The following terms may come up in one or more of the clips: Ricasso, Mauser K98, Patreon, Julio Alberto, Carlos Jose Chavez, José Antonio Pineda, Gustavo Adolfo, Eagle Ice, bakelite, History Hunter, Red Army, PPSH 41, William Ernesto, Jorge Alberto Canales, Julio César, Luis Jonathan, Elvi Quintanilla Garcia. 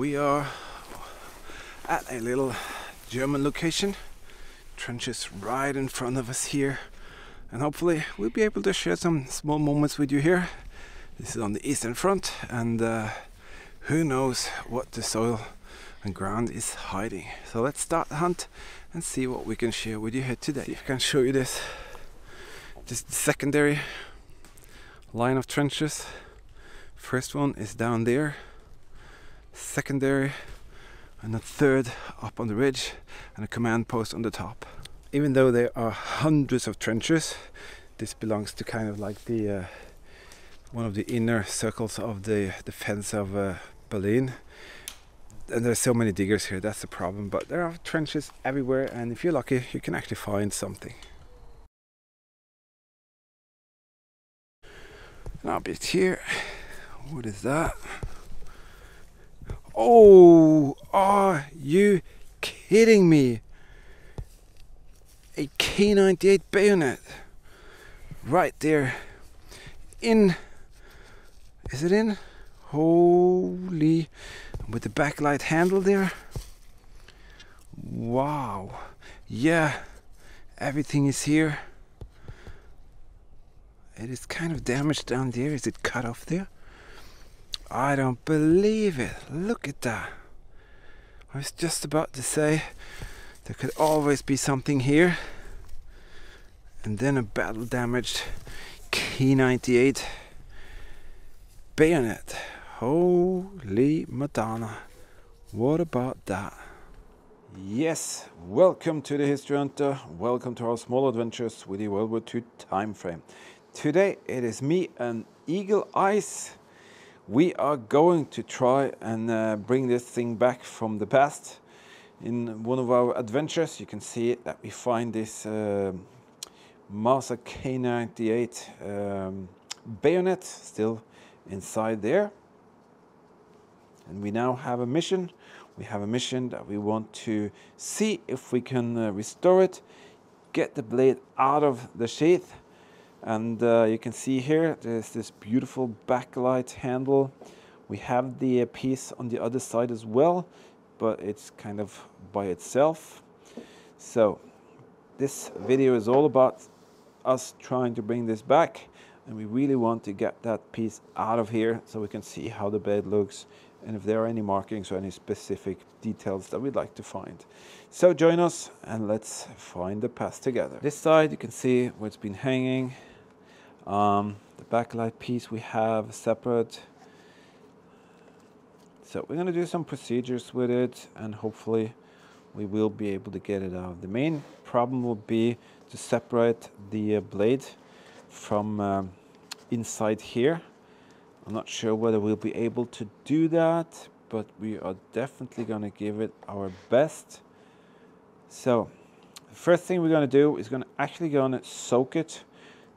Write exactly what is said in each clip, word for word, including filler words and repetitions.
We are at a little German location. Trenches right in front of us here, and hopefully we'll be able to share some small moments with you here. This is on the eastern front, and uh, who knows what the soil and ground is hiding. So let's start the hunt and see what we can share with you here today. See if I can show you this. This is the secondary line of trenches. First one is down there, secondary, and the third up on the ridge, and a command post on the top. Even though there are hundreds of trenches, this belongs to kind of like the uh, one of the inner circles of the, the fence of uh, Berlin. And there's so many diggers here, that's the problem, but there are trenches everywhere, and if you're lucky you can actually find something. And I'll be here. What is that? Oh, are you kidding me? A K ninety-eight bayonet right there. In, is it in? Holy, with the backlight handle there. Wow, yeah, everything is here. It is kind of damaged down there. Is it cut off there? I don't believe it. Look at that. I was just about to say there could always be something here. And then a battle damaged K ninety-eight bayonet. Holy Madonna, what about that? Yes, welcome to the History Hunter. Welcome to our small adventures with the World War Two time frame. Today it is me and Eagle Ice. We are going to try and uh, bring this thing back from the past. In one of our adventures, you can see that we find this uh, Mauser K ninety-eight um, bayonet still inside there. And we now have a mission. We have a mission that we want to see if we can uh, restore it, get the blade out of the sheath. And uh, you can see here, there's this beautiful bakelite handle. We have the piece on the other side as well, but it's kind of by itself. So this video is all about us trying to bring this back, and we really want to get that piece out of here so we can see how the blade looks and if there are any markings or any specific details that we'd like to find. So join us and let's find the path together. This side you can see where it's been hanging. Um, the backlight piece we have separate. So we're gonna do some procedures with it, and hopefully we will be able to get it out. The main problem will be to separate the uh, blade from um, inside here. I'm not sure whether we'll be able to do that, but we are definitely going to give it our best. So the first thing we're going to do is going to actually going to soak it.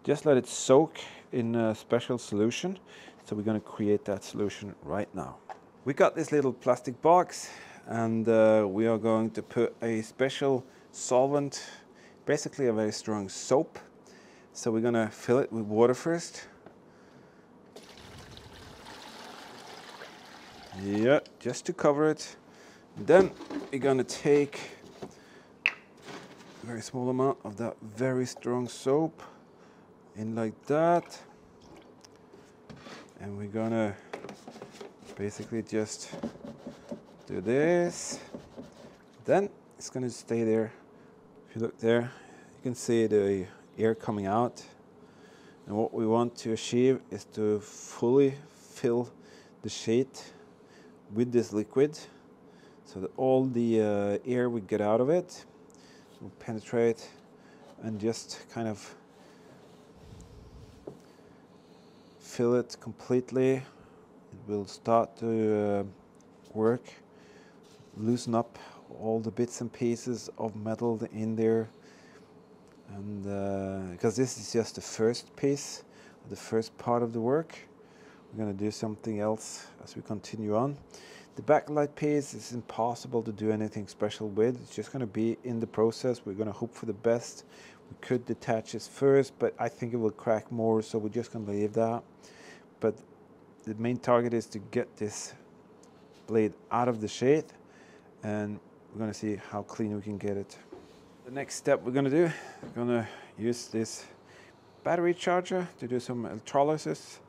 Just let it soak in a special solution. So we're going to create that solution right now. We got this little plastic box, and uh, we are going to put a special solvent, basically a very strong soap. So we're going to fill it with water first. Yeah, just to cover it. Then we're gonna take a very small amount of that very strong soap in like that, and we're gonna basically just do this. Then it's gonna stay there. If you look there, you can see the air coming out, and what we want to achieve is to fully fill the sheet with this liquid, so that all the uh, air we get out of it will penetrate and just kind of fill it completely. It will start to uh, work, loosen up all the bits and pieces of metal in there, and uh, because this is just the first piece, the first part of the work. We're going to do something else as we continue on. The backlight piece is impossible to do anything special with. It's just going to be in the process. We're going to hope for the best. We could detach this first, but I think it will crack more, so we're just going to leave that. But the main target is to get this blade out of the shade, and we're gonna see how clean we can get it. The next step we're gonna do, we're gonna use this battery charger to do some electrolysis.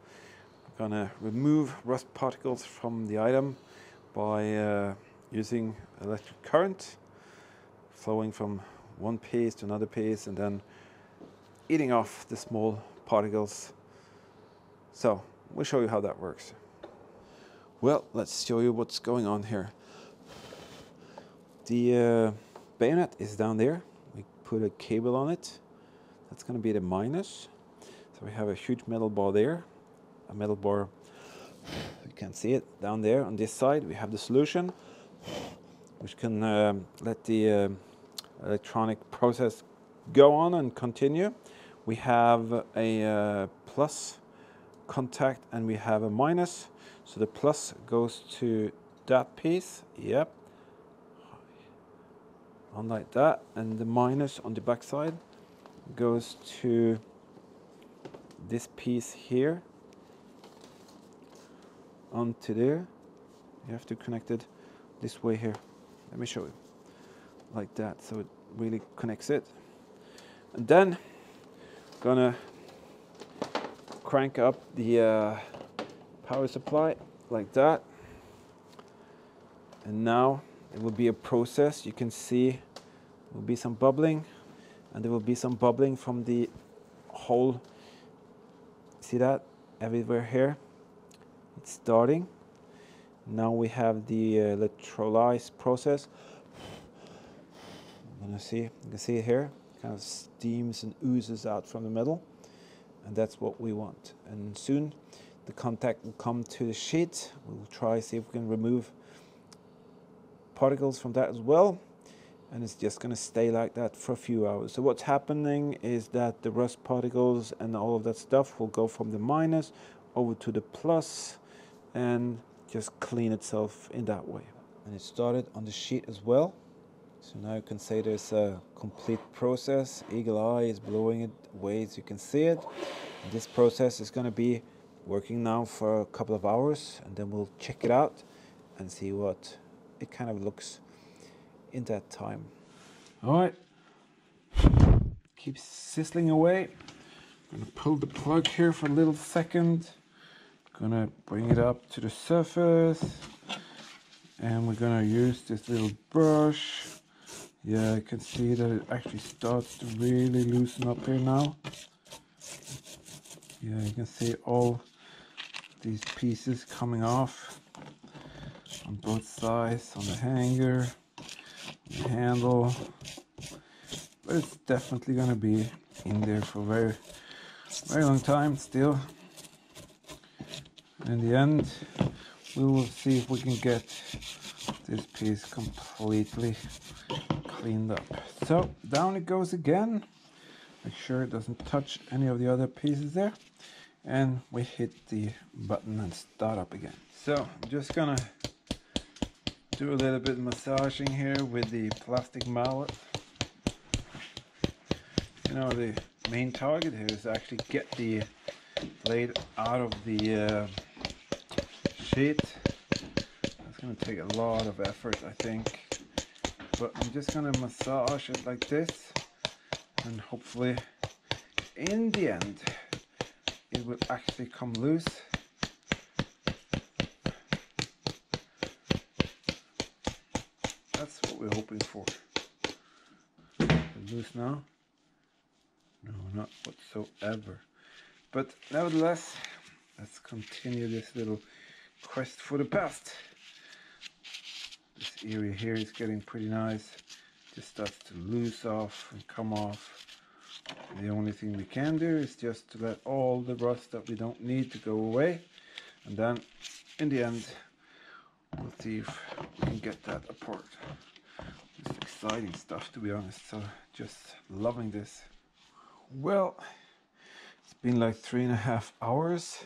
We're gonna remove rust particles from the item by uh, using electric current flowing from one piece to another piece and then eating off the small particles. So we'll show you how that works. Well, let's show you what's going on here. The uh, bayonet is down there. We put a cable on it. That's going to be the minus. So we have a huge metal bar there, a metal bar, you can see it down there. On this side we have the solution, which can um, let the uh, electronic process go on and continue. We have a uh, plus contact and we have a minus, so the plus goes to that piece, yep, on like that, and the minus on the back side goes to this piece here, onto there. You have to connect it this way here, let me show you, like that, so it really connects it. And then gonna crank up the uh, power supply like that, and now it will be a process. You can see there will be some bubbling, and there will be some bubbling from the hole. See that everywhere here, it's starting. Now we have the electrolysis process. I'm gonna see, you can see it here, kind of steams and oozes out from the metal, and that's what we want. And soon the contact will come to the sheet. We'll try see if we can remove particles from that as well, and it's just going to stay like that for a few hours. So what's happening is that the rust particles and all of that stuff will go from the minus over to the plus and just clean itself in that way. And it started on the sheet as well. So now you can say there's a complete process. Eagle Eye is blowing it away so you can see it. And this process is going to be working now for a couple of hours, and then we'll check it out and see what it kind of looks in that time. All right, keeps sizzling away. I'm gonna pull the plug here for a little second. Gonna bring it up to the surface, and we're gonna use this little brush. Yeah, you can see that it actually starts to really loosen up here now. Yeah, you can see all these pieces coming off on both sides, on the hanger, on the handle. But it's definitely going to be in there for a very, very long time still. In the end, we will see if we can get this piece completely cleaned up. So down it goes again. Make sure it doesn't touch any of the other pieces there, and we hit the button and start up again. So I'm just gonna do a little bit of massaging here with the plastic mallet. You know, the main target here is to actually get the blade out of the uh, sheet. That's gonna take a lot of effort, I think. But I'm just gonna massage it like this, and hopefully in the end it will actually come loose. That's what we're hoping for. Is it loose now? No, not whatsoever. But nevertheless, let's continue this little quest for the past. This area here is getting pretty nice. Just starts to loose off and come off. The only thing we can do is just to let all the rust that we don't need to go away, and then in the end we'll see if we can get that apart. It's exciting stuff, to be honest, so just loving this. Well, it's been like three and a half hours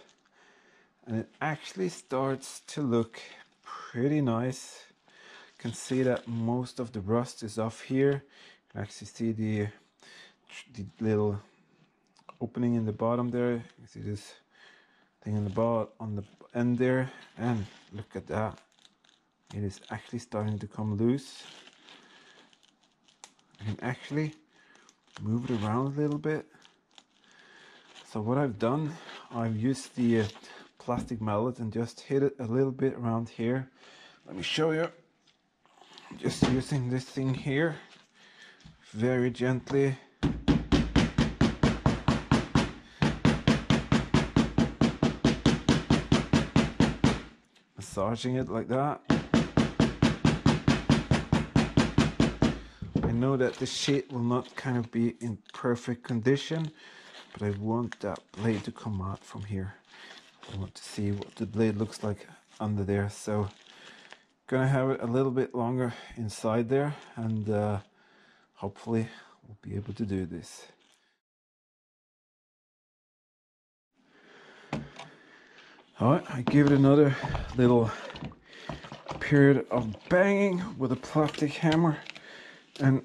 and it actually starts to look pretty nice. You can see that most of the rust is off here. You can actually see the, the little opening in the bottom there. You can see this thing in the bottom on the end there, and look at that. It is actually starting to come loose. I can actually move it around a little bit. So what I've done, I've used the uh, plastic mallet and just hit it a little bit around here. Let me show you. Just using this thing here very gently. Massaging it like that. I know that the sheet will not kind of be in perfect condition, but I want that blade to come out from here. I want to see what the blade looks like under there, so gonna have it a little bit longer inside there, and uh, hopefully we'll be able to do this. All right, I give it another little period of banging with a plastic hammer, and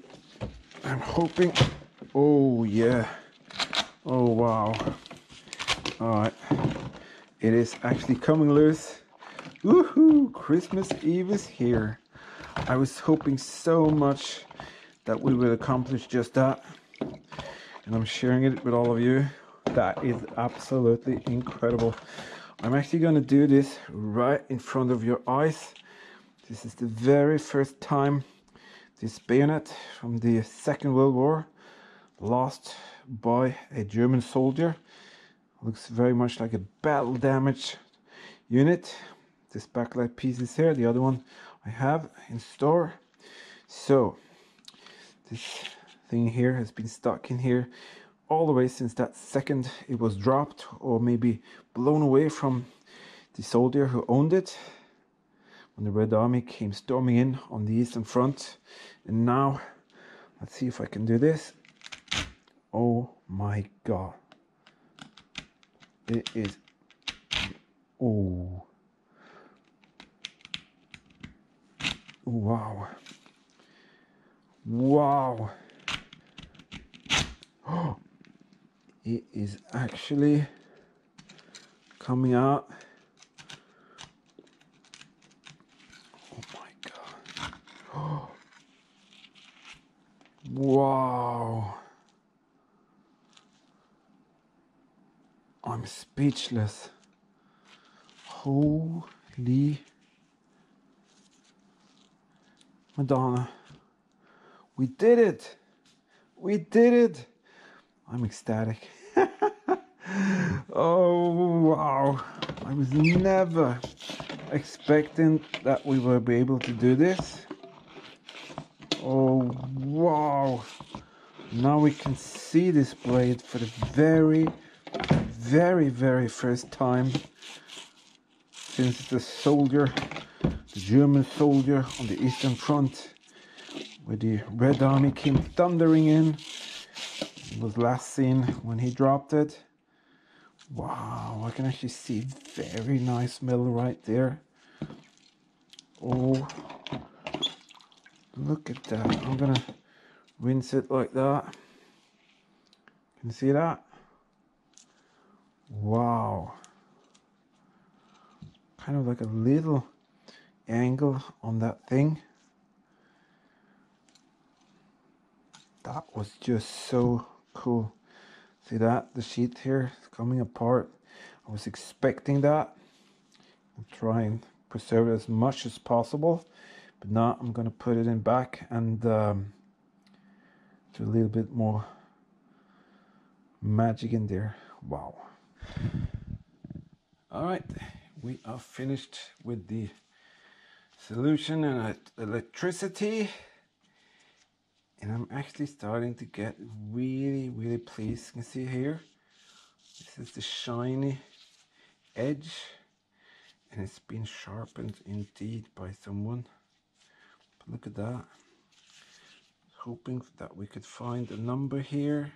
I'm hoping, oh yeah, oh wow. All right, it is actually coming loose. Woohoo! Christmas Eve is here. I was hoping so much that we would accomplish just that, and I'm sharing it with all of you. That is absolutely incredible. I'm actually going to do this right in front of your eyes. This is the very first time this bayonet from the Second World War lost by a German soldier. Looks very much like a battle damage unit. This bakelite piece is here, the other one I have in store. So this thing here has been stuck in here all the way since that second it was dropped, or maybe blown away from the soldier who owned it when the Red Army came storming in on the Eastern Front. And now let's see if I can do this. Oh my god, it is, oh wow, wow, oh, it is actually coming out. Oh my god, oh, wow, I'm speechless. Holy Madonna, we did it! We did it! I'm ecstatic. Oh wow, I was never expecting that we would be able to do this. Oh wow, now we can see this blade for the very, very, very first time since it's a soldier. The German soldier on the Eastern Front, where the Red Army came thundering in, it was last seen when he dropped it. Wow, I can actually see very nice metal right there. Oh, look at that. I'm gonna rinse it like that. Can you see that? Wow, kind of like a little angle on that thing. That was just so cool. See that, the sheet here is coming apart. I was expecting that. I'm trying to preserve it as much as possible, but now I'm gonna put it in back and um, do a little bit more magic in there. Wow. All right, we are finished with the solution and electricity, and I'm actually starting to get really, really pleased. You can see here, this is the shiny edge, and it's been sharpened indeed by someone. But look at that. Hoping that we could find a number here.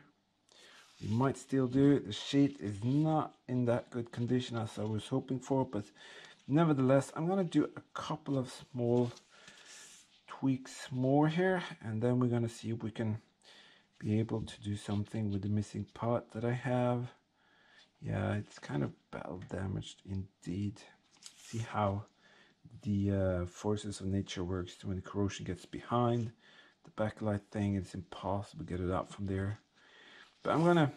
We might still do it. The sheet is not in that good condition as I was hoping for, but nevertheless, I'm going to do a couple of small tweaks more here, and then we're going to see if we can be able to do something with the missing part that I have. Yeah, it's kind of battle damaged indeed. See how the uh, forces of nature works when the corrosion gets behind the backlight thing. It's impossible to get it out from there. But I'm gonna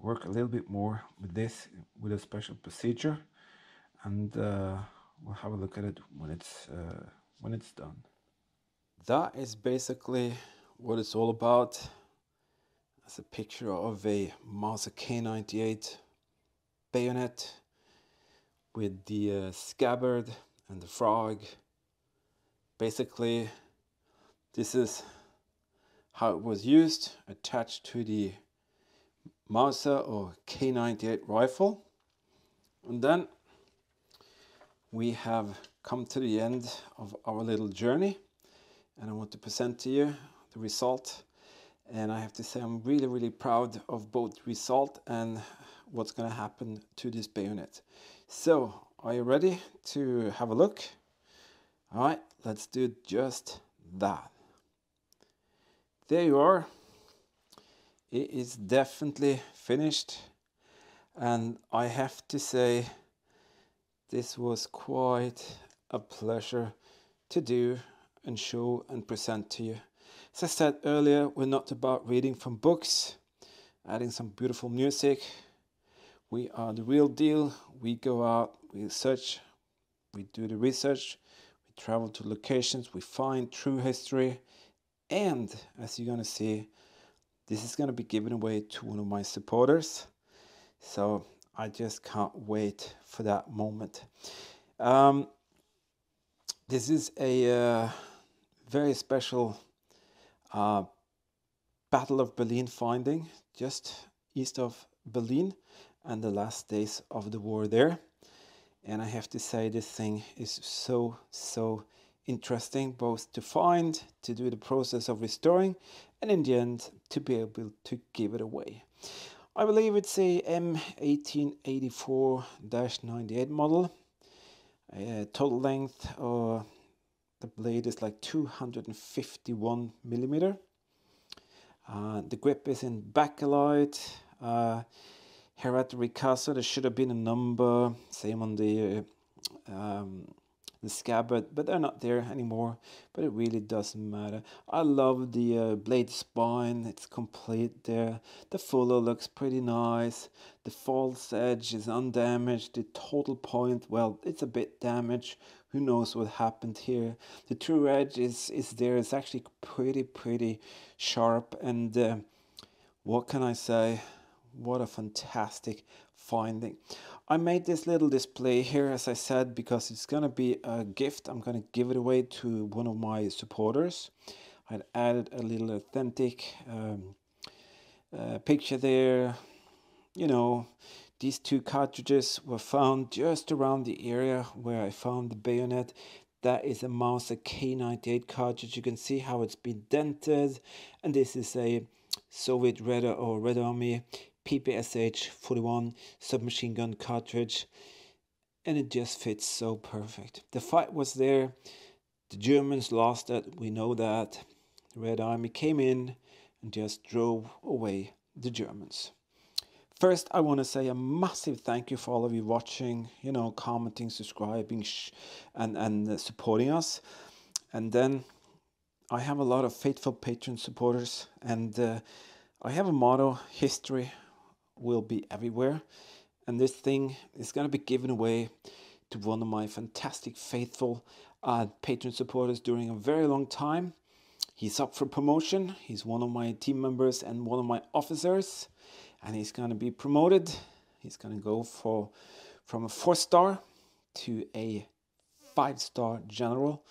work a little bit more with this with a special procedure, and uh, we'll have a look at it when it's uh, when it's done. That is basically what it's all about. That's a picture of a Mauser K ninety-eight bayonet with the uh, scabbard and the frog. Basically, this is how it was used, attached to the Mauser or K ninety-eight rifle. And then we have come to the end of our little journey, and I want to present to you the result. And I have to say I'm really, really proud of both result and what's going to happen to this bayonet. So, are you ready to have a look? All right, let's do just that. There you are. It is definitely finished, and I have to say this was quite a pleasure to do and show and present to you. As I said earlier, we're not about reading from books, adding some beautiful music. We are the real deal. We go out, we search, we do the research, we travel to locations, we find true history. And as you're gonna see, this is gonna be given away to one of my supporters. So I just can't wait for that moment. Um, this is a uh, very special Uh, Battle of Berlin finding just east of Berlin and the last days of the war there. And I have to say this thing is so, so interesting, both to find, to do the process of restoring, and in the end to be able to give it away. I believe it's a M eighteen eighty-four ninety-eight model, uh, total length or uh, the blade is like two hundred fifty-one millimeter. Uh, the grip is in bakelite. Uh, here at the Ricasso, there should have been a number. Same on the, uh, um, the scabbard, but they're not there anymore. But it really doesn't matter. I love the uh, blade spine. It's complete there. The fuller looks pretty nice. The false edge is undamaged. The total point, well, it's a bit damaged. Who knows what happened here? The true edge is is there. It's actually pretty, pretty sharp. And uh, what can I say? What a fantastic finding! I made this little display here, as I said, because it's gonna be a gift. I'm gonna give it away to one of my supporters. I added a little authentic um, uh, picture there. You know. These two cartridges were found just around the area where I found the bayonet. That is a Mauser K ninety-eight cartridge. You can see how it's been dented. And this is a Soviet Red or Red Army P P S H forty-one submachine gun cartridge. And it just fits so perfect. The fight was there. The Germans lost it. We know that. The Red Army came in and just drove away the Germans. First, I want to say a massive thank you for all of you watching, you know, commenting, subscribing, sh and, and uh, supporting us. And then I have a lot of faithful Patreon supporters, and uh, I have a motto, history will be everywhere. And this thing is going to be given away to one of my fantastic faithful uh, Patreon supporters during a very long time. He's up for promotion. He's one of my team members and one of my officers. And he's going to be promoted. He's going to go for from a four star to a five star general.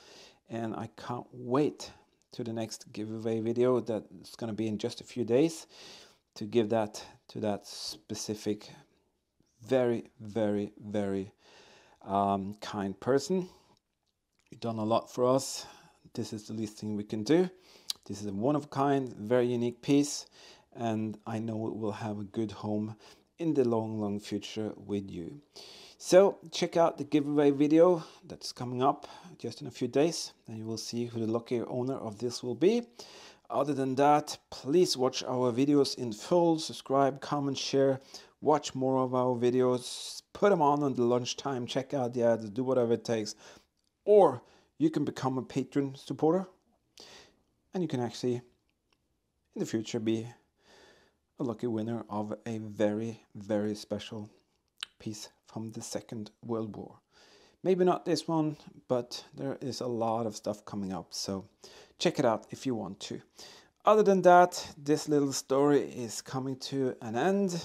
And I can't wait to the next giveaway video that's going to be in just a few days to give that to that specific, very, very, very um, kind person. You've done a lot for us. This is the least thing we can do. This is a one of a kind, very unique piece. And I know it will have a good home in the long, long future with you. So check out the giveaway video that's coming up just in a few days, and you will see who the lucky owner of this will be. Other than that, please watch our videos in full, subscribe, comment, share, watch more of our videos, put them on at the lunchtime, check out the ads, do whatever it takes. or you can become a Patreon supporter, and you can actually in the future be a lucky winner of a very, very special piece from the Second World War. Maybe not this one, but there is a lot of stuff coming up, so check it out if you want to. Other than that, this little story is coming to an end.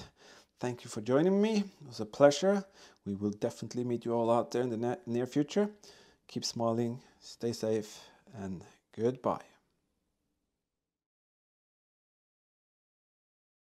Thank you for joining me. It was a pleasure. We will definitely meet you all out there in the near future. Keep smiling, stay safe, and goodbye.